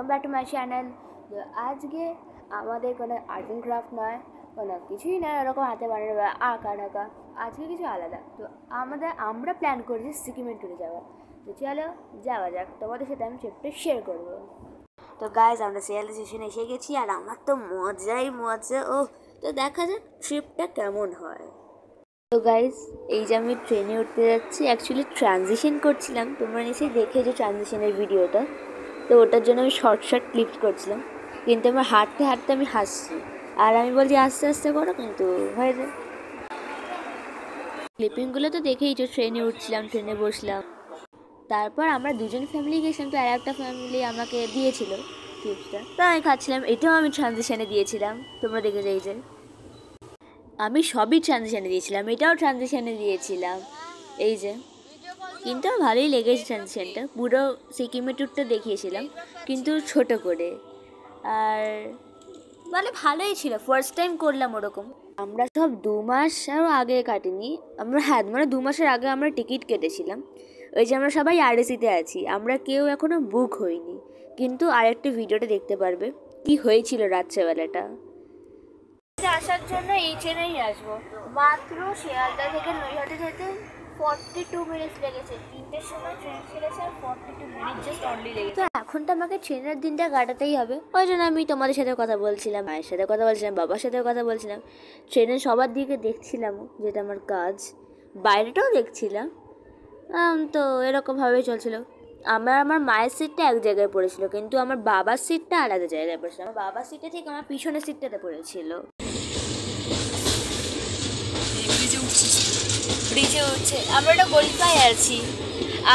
Welcome back to my channel. आज के हमारे को आर्ट एंड क्राफ्ट नय কোনো কিছুই না, এরকম হাতে বানানো আঁকা ঢাকা আজকে কিছু আলাদা। তো আমরা প্ল্যান করেছি সিকিমে ট্যুরে যাওয়া। তো চলো যাওয়া যাক, তোমাদের সাথে আমি ট্রিপটা শেয়ার করব। তো গাইজ আমরা সিয়াল স্টেশনে এসে গেছি আর আমার তো মজাই মজা। ও তো দেখা যাক ট্রিপটা কেমন হয়। তো গাইজ এই যে আমি ট্রেনে উঠতে যাচ্ছি, অ্যাকচুয়ালি ট্রানজিশন করছিলাম, তোমরা নিশ্চয়ই দেখে যে ট্রানজিশনের ভিডিওটা, তো ওটার জন্য আমি শর্ট ক্লিপ করছিলাম। কিন্তু আমার হাঁটতে হাঁটতে আমি হাসছি আর আমি বলছি আস্তে আস্তে করো, কিন্তু হয়ে যায়। ক্লিপিংগুলো তো দেখেই তো ট্রেনে উঠছিলাম, ট্রেনে বসলাম, তারপর আমরা দুজন ফ্যামিলি গেছিলাম। তো আর একটা ফ্যামিলি আমাকে দিয়েছিল টিপসটা, তো আমি খাচ্ছিলাম। এটাও আমি ট্রানজিশানে দিয়েছিলাম, তোমরা দেখে যাই যে আমি সবই ট্রানজিশানে দিয়েছিলাম, এটাও ট্রানজিশানে দিয়েছিলাম এই যে। কিন্তু ভালোই লেগেছে ট্রানজিশানটা, পুরো সিকিমের ট্যুরটা দেখিয়েছিলাম কিন্তু ছোট করে, আর মানে ভালোই ছিল, ফার্স্ট টাইম করলাম ওরকম। আমরা সব 2 মাসেরও আগে কাটিনি আমরা, হ্যাঁ মানে 2 মাসের আগে আমরা টিকিট কেটেছিলাম। ওই যে আমরা সবাই আরএসিতে আছি, আমরা কেউ এখনও বুক হইনি, কিন্তু আরেকটা ভিডিওটা দেখতে পারবে কি হয়েছিল রাত্রেবেলাটা। আসার জন্য এই ট্রেনেই আসবো, মাত্র শিয়ালদা থেকে নৈহাটি যেতে 42 মিনিট লেগেছে। 3টের সময় ট্রেন ছেড়েছে আর 42 মিনিট জাস্ট অনলি লেগেছে। তো এখন তো আমাকে ট্রেনের দিনটা কাটাতেই হবে, ওই জন্য আমি তোমাদের সাথে কথা বলছিলাম, মায়ের সাথে কথা বলছিলাম, বাবার সাথেও কথা বলছিলাম, ট্রেনের সবার দিকে দেখছিলাম যেটা আমার কাজ, বাইরেটাও দেখছিলাম। তো এরকমভাবেই চলছিল। আমার মায়ের সিটটা এক জায়গায় পড়েছিল, কিন্তু আমার বাবার সিটটা আলাদা জায়গায় পড়েছিল। আমার বাবার সিটটা ঠিক আমার পিছনের সিটটাতে পড়েছিল। ব্রিজে উঠছে, আমরা একটা গলিপায় আছি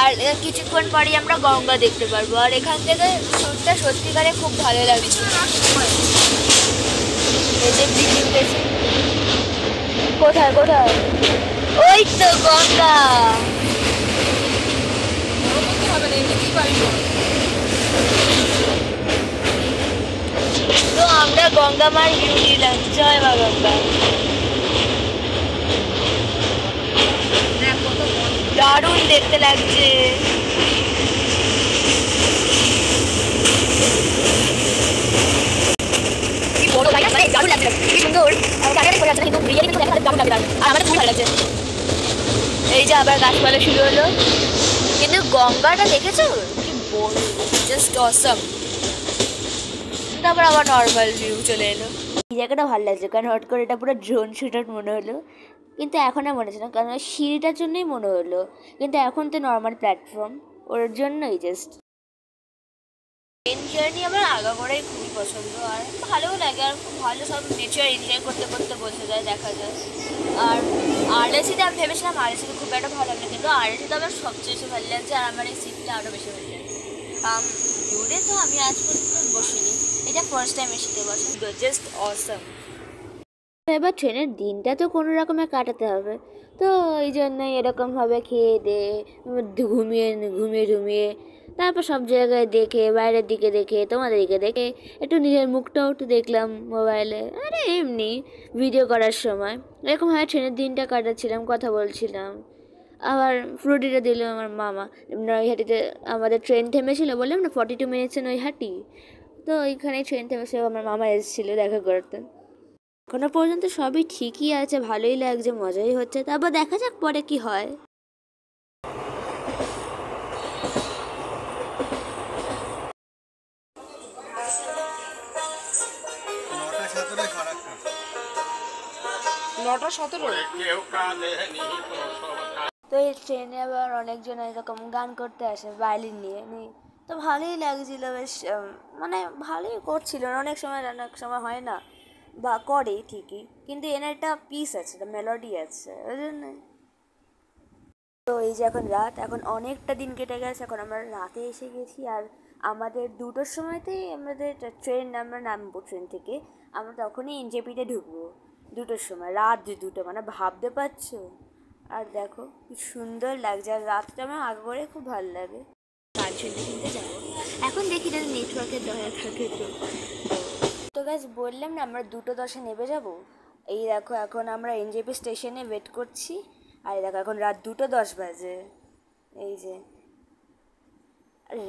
আর কিছুক্ষণ পরে আমরা গঙ্গা দেখতে পারবো। আর এখান থেকে শোটটা সত্যিকারে খুব ভালো লাগছে। কোথায় কোথায়? ওই তো গঙ্গা। তো আমরা গঙ্গা মার ভিউ নিলাম, জয় মা গঙ্গা। দারুণ দেখতে লাগছে। এই যে আবার গাছপালা শুরু হলো। কিন্তু গঙ্গাটা দেখেছো কি বড়, জাস্ট অসাম। তারপর আবার নর্মাল ভিউ চলে এলো। এই জায়গাটা ভালো লাগছে কারণ হট করে এটা পুরো ড্রোন শুট মনে হলো, কিন্তু এখন আর মনে হচ্ছে না কারণ সিঁড়িটার জন্যই মনে হলো। কিন্তু এখন তো নর্মাল প্ল্যাটফর্ম, ওর জন্যই জাস্ট। ট্রেন জার্নি আমার আগা করাই খুবই পছন্দ আর ভালোও লাগে, আর খুব ভালো সব নেচার এনজয় করতে করতে বোঝা যায়, দেখা যায়। আর আরএসিতে আমি ভেবেছিলাম আরএসিতে খুব একটা ভালো লাগবে, কিন্তু আরএসিতে আমার সবচেয়ে বেশি ভালো লাগছে আর আমার এই সিটটা আরও বেশি ভালো লাগছে। দূরে তো আমি আজ পর্যন্ত বসিনি, এটা ফার্স্ট টাইম এই সিটে বসে, জাস্ট অসাম। এবার ট্রেনের দিনটা তো কোনো রকমে কাটাতে হবে, তো এই জন্যই এরকমভাবে খেয়ে দিয়ে ঘুমিয়ে ঘুমিয়ে ঘুমিয়ে তারপর সব জায়গায় দেখে, বাইরের দিকে দেখে, তোমাদের দিকে দেখে, একটু নিজের মুখটাও একটু দেখলাম মোবাইলে, আরে এমনি ভিডিও করার সময় এরকমভাবে ট্রেনের দিনটা কাটাচ্ছিলাম, কথা বলছিলাম। আবার ফ্রুটিটা দিল আমার মামা। নৈহাটিতে আমাদের ট্রেন থেমেছিল, বললাম না 42 মিনিটসে নৈহাটি, তো ওইখানে ট্রেন থেমেছিল, আমার মামা এসেছিলো দেখা করতে। এখনো পর্যন্ত সবই ঠিকই আছে, ভালোই লাগছে, মজাই হচ্ছে, তারপর দেখা যাক পরে কি হয়। তো এই ট্রেনে আবার অনেকজন এরকম গান করতে আসে ভায়োলিন নিয়ে, তো ভালোই লাগছিল বেশ, মানে ভালোই করছিল। অনেক সময় হয় না বা করে ঠিকই, কিন্তু এনার একটা পিস আছে, একটা মেলোডি আছে, ওই জন্যই। তো এই যে এখন রাত, এখন অনেকটা দিন কেটে গেছে, এখন আমরা রাতে এসে গেছি। আর আমাদের 2টোর সময়তেই আমাদের ট্রেন, আমরা নামবো ট্রেন থেকে, আমরা তখনই এনজেপিতে ঢুকবো 2টোর সময়, রাত 2টো, মানে ভাবতে পারছো। আর দেখো কি সুন্দর লাগছে, আর রাতটা আমার আগে করে খুব ভালো লাগে। কাঞ্চনজঙ্ঘা যাবো এখন, দেখি যাতে নেটওয়ার্কের দয়া থাকে। তো গাইস বললাম না আমরা 2:10 নেমে যাবো। এই দেখো এখন আমরা এনজেপি স্টেশনে ওয়েট করছি, আর এই দেখো এখন রাত 2:10 বাজে। এই যে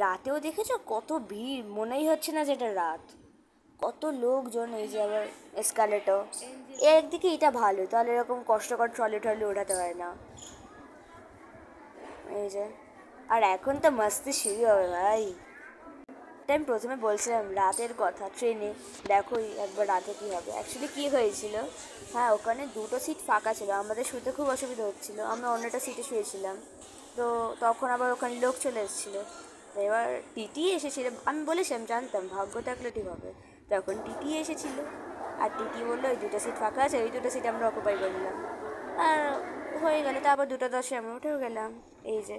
রাতেও দেখেছো কত ভিড়, মনেই হচ্ছে না যেটা রাত। কত লোকজন, এই যে আবার এসকালেটর, একদিকে এটা ভালো, তাহলে এরকম কষ্টকর ট্রলি ট্রলি ওঠাতে হয় না। এই যে, আর এখন তো মস্তি শুরু হবে ভাই। আমি প্রথমে বলছিলাম রাতের কথা ট্রেনে, দেখোই একবার রাতে কী হবে। অ্যাকচুয়ালি কী হয়েছিল, হ্যাঁ ওখানে দুটো সিট ফাঁকা ছিল, আমাদের শুতে খুব অসুবিধা হচ্ছিলো, আমরা অন্যটা সিটে শুয়েছিলাম। তো তখন আবার ওখানে লোক চলে এসেছিলো, এবার টিটি এসেছিলো, আমি বলেছিলাম জানতাম ভাগ্য থাকলে ঠিক হবে। তখন টিটি এসেছিলো, আর টিটি বললো ওই দুটো সিট ফাঁকা আছে, ওই দুটো সিট আমরা অকুপাই করলাম, আর হয়ে গেলো। তো আবার 2:10 আমরা উঠেও গেলাম, এই যে।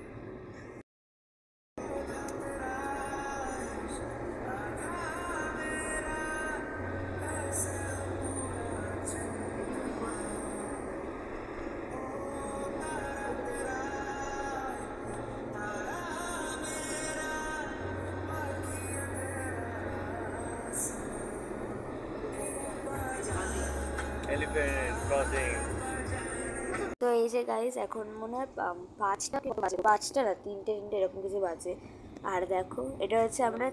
তো এই যে গাইস, এখন মনে হয় 5টা না 3-3 এরকম কিছু বাজে। আর দেখো এটা হচ্ছে আমরা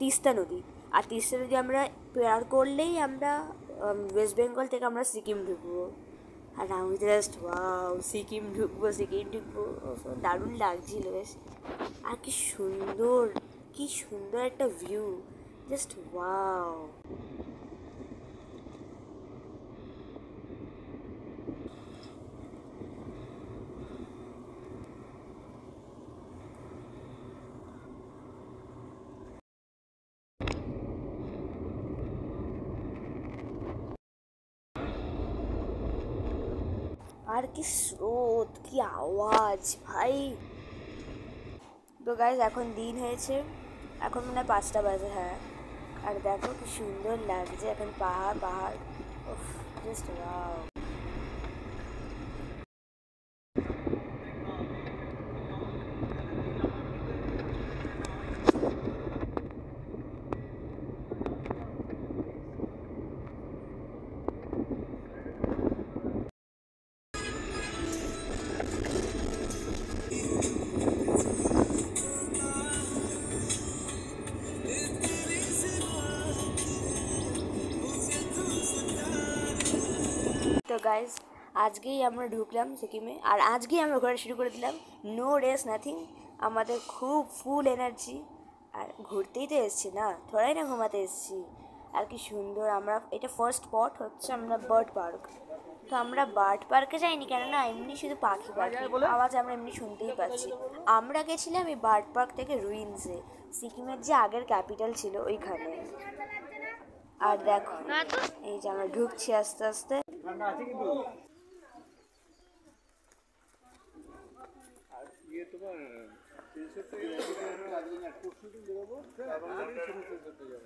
তিস্তা নদী, আর তিস্তা নদী আমরা পার করলেই আমরা ওয়েস্ট বেঙ্গল থেকে আমরা সিকিম ঢুকবো। আর আমি জাস্ট ওয়াও, সিকিম ঢুকবো দারুণ লাগছিল বেশ। আর কি সুন্দর একটা ভিউ, জাস্ট ওয়াও। আর কি স্রোত, কি আওয়াজ ভাই। তো গাইজ এখন দিন হয়েছে, এখন মনে হয় 5টা বাজে, হ্যাঁ। আর দেখো কি সুন্দর লাগছে এখন, পাহাড় জাস্ট ওয়াও। গাইজ আজকেই আমরা ঢুকলাম সিকিমে, আর আজকেই আমরা ঘোরা শুরু করে দিলাম, নো রেস নাথিং। আমাদের খুব ফুল এনার্জি, আর ঘুরতেই তো এসেছি না, থোড়াই না ঘুমাতে এসেছি। আর কি সুন্দর, আমরা এটা ফার্স্ট স্পট হচ্ছে আমরা বার্ড পার্ক। তো আমরা বার্ড পার্কে যাইনি, কেননা এমনি শুধু পাখি আওয়াজ আমরা এমনি শুনতেই পাচ্ছি। আমরা গেছিলাম এই বার্ড পার্ক থেকে রুইন্সে, সিকিমের যে আগের ক্যাপিটাল ছিল ওইখানে। আর দেখো এই যে আমরা ঢুকছি আস্তে আস্তে। এখন এরকম ভাবে আমাদেরকে হাঁটতেই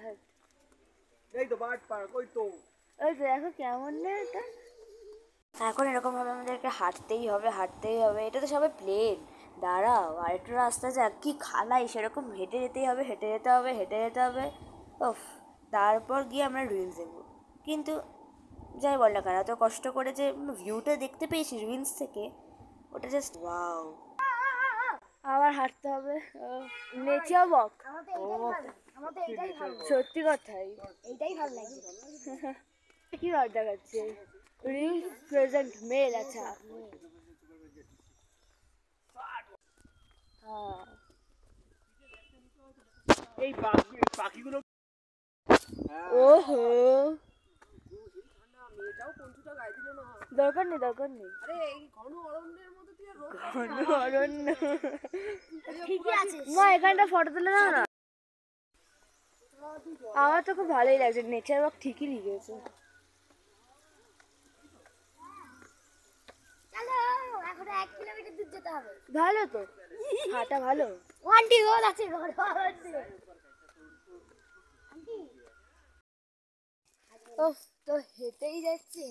হবে। এটা তো সবাই প্লেন, দাঁড়াও আর একটু রাস্তা যাক, কি খালাই, সেরকম হেঁটে যেতে হবে। ওফ, তারপর গিয়ে আমরা রুইন্স দেখবো। কিন্তু যাই বল না কেন, এত কষ্ট করে যে ভিউটা দেখতে পেয়েছি রুইন্স থেকে, ওটা জাস্ট ওয়াও। আবার হাঁটতে হবে নেচার ওয়াক, সত্যি কথাই এইটাই ভালো লাগে। কি মজা করছে, রিলস প্রেজেন্ট মেল, আচ্ছা হ্যাঁ। এই পাখিগুলো দরকার নেই। এখানটা ফটো তুলে দাও না, আমার তো খুব ভালোই লাগছে। নেচার ওয়াক ঠিকই লিখেছে। ভালো তো হাঁটা ভালো আন্টি গোল আছে ঘর আন্টি ওহ তো হেঁটেই যাচ্ছে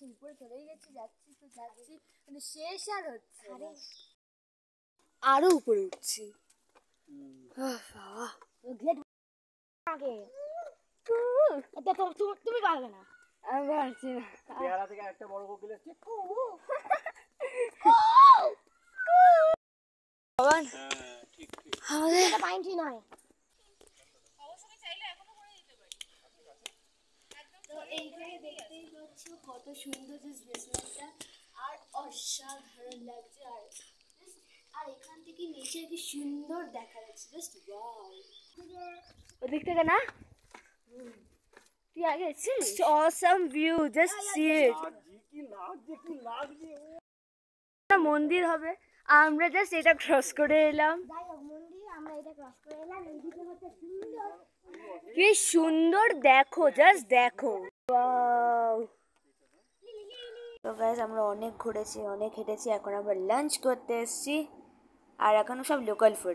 শিলপুরে চলেই গেছি যাচ্ছি তো যাচ্ছি মানে শেষ আর হচ্ছে আরো উপরে উঠছি তুমি পারবে না আমি পারছি না পেয়ারা থেকে একটা বড় কোকিল আসছে কত সুন্দর আর অসাধারণ লাগছে আর এখান থেকে নিচে কি সুন্দর দেখা যাচ্ছে জাস্ট ওয়াও ও দেখতে গেল না তুই আগে এসেছিস awesome view just see it কি লাগছে মন্দির হবে আমরা জাস্ট এটা ক্রস করে এলাম কি সুন্দর দেখো জাস্ট দেখো ওয়াও তো গাইস আমরা অনেক ঘুরেছি অনেক হেঁটেছি এখন আবার লাঞ্চ করতে এসেছি আর এখন সব লোকাল ফুড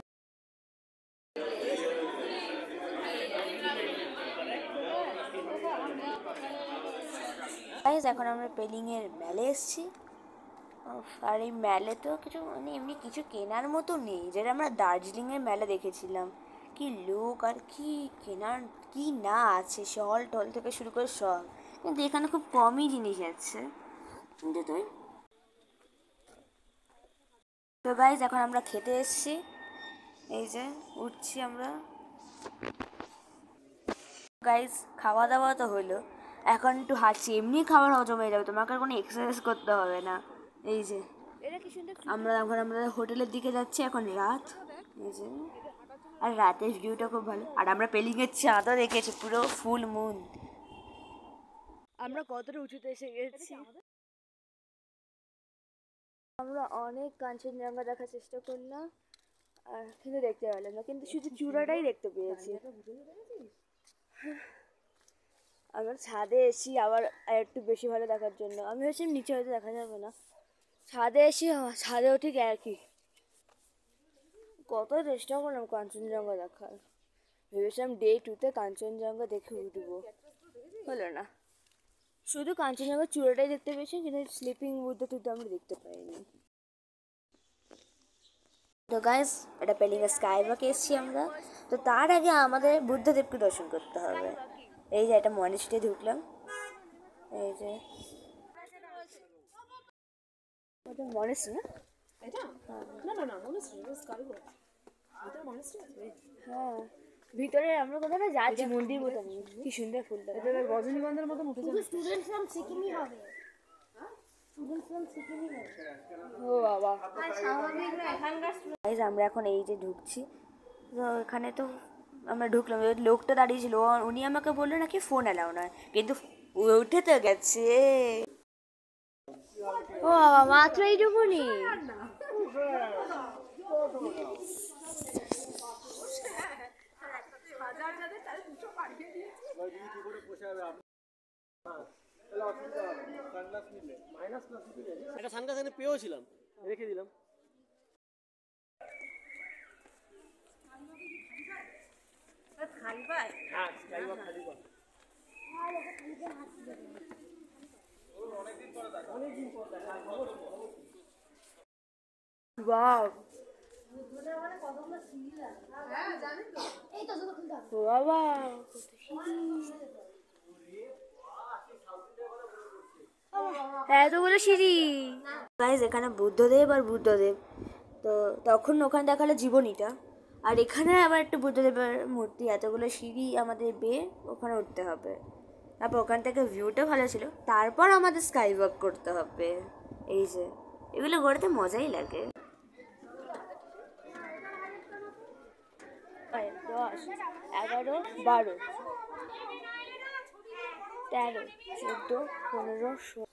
গাইস এখন আমরা পেলিংয়ের মেলে এসেছি আর এই মেলে তো কিছু মানে এমনি কিছু কেনার মতো নেই যেটা আমরা দার্জিলিংয়ের মেলা দেখেছিলাম কি লোক আর কি কেনার কি না আছে শল টল থেকে শুরু করে সব কিন্তু এখানে খুব কমই জিনিস আছে কিন্তু তুই তো গাইজ এখন আমরা খেতে এসেছি এই যে উঠছি আমরা গাইজ খাওয়া দাওয়া তো হলো এখন একটু হাঁটছি এমনি খাবার হজম হয়ে যাবে তোমাকে কোনো এক্সারসাইজ করতে হবে না এই যে আমরা এখন আমরা হোটেলের দিকে যাচ্ছি এখন রাত এই যে আর রাতের ভিউটা খুব ভালো আর আমরা পেলিংয়ের চাঁদও দেখেছি পুরো ফুল মুন আমরা কতটা উঁচুতে এসে গেছি আমরা অনেক কাঞ্চনজঙ্ঘা দেখার চেষ্টা করলাম আর কিন্তু দেখতে পেলাম না কিন্তু শুধু চূড়াটাই দেখতে পেয়েছি আমরা ছাদে এসি আবার একটু বেশি ভালো দেখার জন্য আমি হচ্ছে নিচে হয়তো দেখা যাবে না ছাদে এসি ছাদেও ঠিক একই কত চেষ্টা করলাম কাঞ্চনজঙ্ঘা দেখার ভেবেছিলাম ডে টুতে কাঞ্চনজঙ্ঘা দেখে উঠবো হলো না শুধু কাঞ্চনজঙ্ঘার চূড়াটাই দেখতে পেয়েছি কিন্তু স্লিপিং বুদ্ধ টুতে আমরা দেখতে পাইনি তো গাইস এটা পেলিংয়ের স্কাই ওয়াকে এসেছি আমরা তো তার আগে আমাদের বুদ্ধদেবকে দর্শন করতে হবে এই যে একটা মনেস্ট্রিতে ঢুকলাম এই যে ওটা মনেস্ট্রি না এটা না না না মনেস্ট্রি স্কাই ওয়াক এটা মনেস্ট্রি হ্যাঁ ভিতরে আমরা কোথাটা যাচ্ছি মন্দির মতো কি সুন্দর ফুলটা এটা রজনীগন্ধার মতো উঠে যাচ্ছে স্টুডেন্ট ফ্রম সিকিমই হবে স্টুডেন্ট ফ্রম সিকিমই হবে ও বাবা गाइस আমরা এখন এই যে ঢুকছি তো এখানে তো আমরা ঢুকলাম ওই লোকটা দাঁড়িয়েছিল উনি আমাকে বললো নাকি ফোন এলাও নয় কিন্তু উঠে তো গেছে ও বাবা মাত্র এইটুকুনি পেয়েছিলাম রেখে দিলাম এখানে বুদ্ধদেব আর বুদ্ধদেব তো তখন ওখানে দেখালো জীবনীটা আর এখানে আবার একটা বুদ্ধদেবের মূর্তি এতগুলো সিঁড়ি আমাদের বেয়ে ওখানে উঠতে হবে তারপর ওখান থেকে ভিউটা ভালো ছিল তারপর আমাদের স্কাই ওয়াক করতে হবে এই যে এগুলো ঘোরাতে মজাই লাগে দশ 11 12 13 14 15 16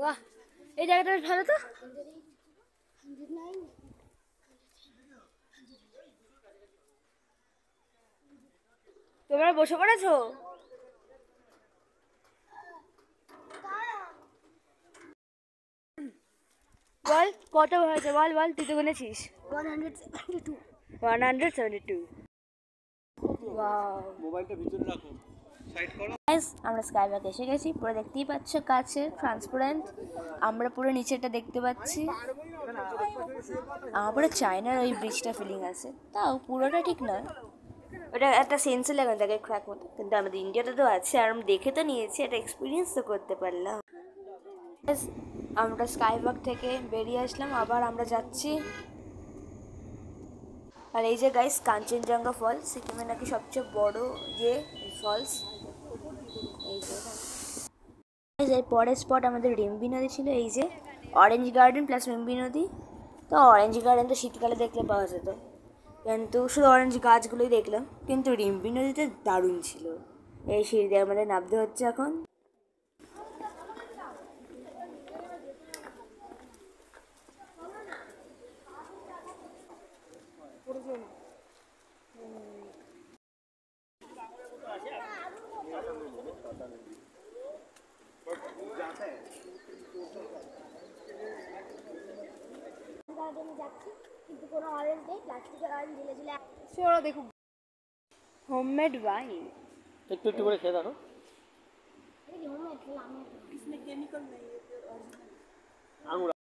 বাহ এই জায়গাটা ভালো তো তোমরা বসে পড়েছো Wall, কত হয়েছে বল বল তুই তো গুনেছিস 172 ওয়াও মোবাইলটা ভিতরে রাখো সাইড করো गाइस আমরা স্কাইব্যাক এসে গেছি পুরো দেখতেই পাচ্ছ কাছে ট্রান্সপারেন্ট আমরা পুরো নিচেটা দেখতে পাচ্ছি আবার চায়নার ওই ব্রিজটা ফিলিং আছে তাও পুরোটা ঠিক না ওটা একটা সেন্স লাগে জায়গায় ক্র্যাক হতো কিন্তু আমাদের ইন্ডিয়াতে তো আছে আর আমি দেখে তো নিয়েছি এটা এক্সপেরিয়েন্স তো করতে পারলাম गाइस আমরা স্কাইওয়াক থেকে বেরিয়ে আসলাম আবার আমরা যাচ্ছি আর এই যে গাইস কাঞ্চনজঙ্ঘা ফলস সিকিমে নাকি সবচেয়ে বড় যে ফলস এই যে गाइस এই পরের স্পট আমাদের রিম্বি নদী ছিল এই যে অরেঞ্জ গার্ডেন প্লাস রিম্বি নদী তো অরেঞ্জ গার্ডেন তো শীতকালে দেখলে পাওয়া যেত কিন্তু শুধু অরেঞ্জ গাছগুলোই দেখলাম কিন্তু রিম্বি নদীতে দারুণ ছিল এই সিঁড়ি দিয়ে আমাদের নামতে হচ্ছে এখন Homemade wine.